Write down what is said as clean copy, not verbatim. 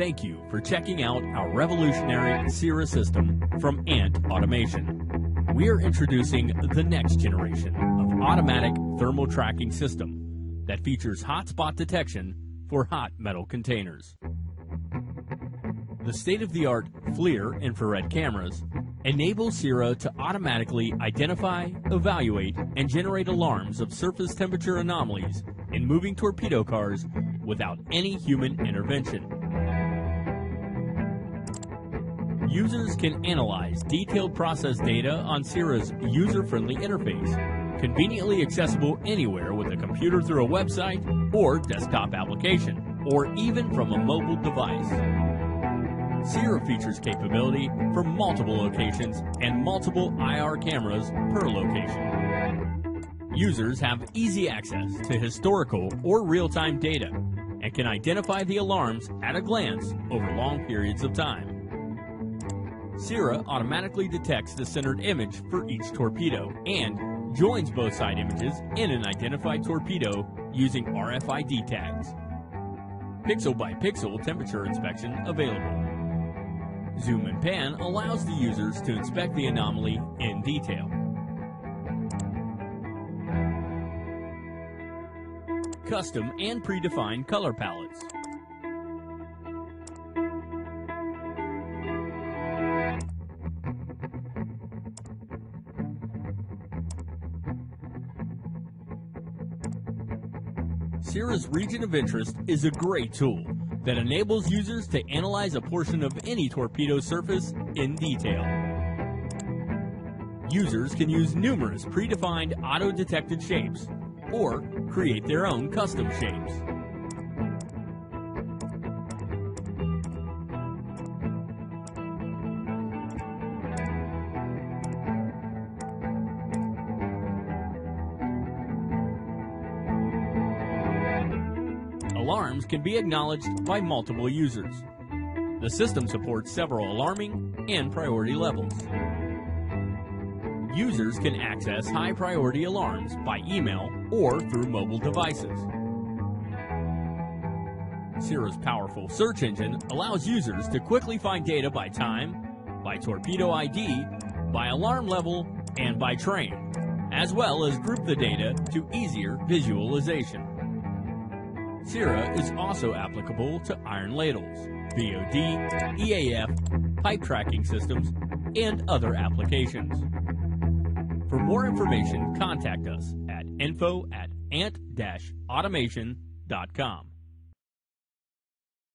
Thank you for checking out our revolutionary CIRA system from Ant Automation. We are introducing the next generation of automatic thermal tracking system that features hotspot detection for hot metal containers. The state-of-the-art FLIR infrared cameras enable CIRA to automatically identify, evaluate, and generate alarms of surface temperature anomalies in moving torpedo cars without any human intervention. Users can analyze detailed process data on CIRA's user-friendly interface, conveniently accessible anywhere with a computer through a website or desktop application, or even from a mobile device. CIRA features capability for multiple locations and multiple IR cameras per location. Users have easy access to historical or real-time data and can identify the alarms at a glance over long periods of time. CIRA automatically detects the centered image for each torpedo and joins both side images in an identified torpedo using RFID tags. Pixel-by-pixel temperature inspection available. Zoom and pan allows the users to inspect the anomaly in detail. Custom and predefined color palettes. CIRA's region of interest is a great tool that enables users to analyze a portion of any torpedo surface in detail. Users can use numerous predefined auto-detected shapes or create their own custom shapes. Alarms can be acknowledged by multiple users. The system supports several alarming and priority levels. Users can access high priority alarms by email or through mobile devices. CIRA's powerful search engine allows users to quickly find data by time, by torpedo ID, by alarm level, and by train, as well as group the data to easier visualization. CIRA is also applicable to iron ladles, VOD, EAF, pipe tracking systems, and other applications. For more information, contact us at info@ant-automation.com.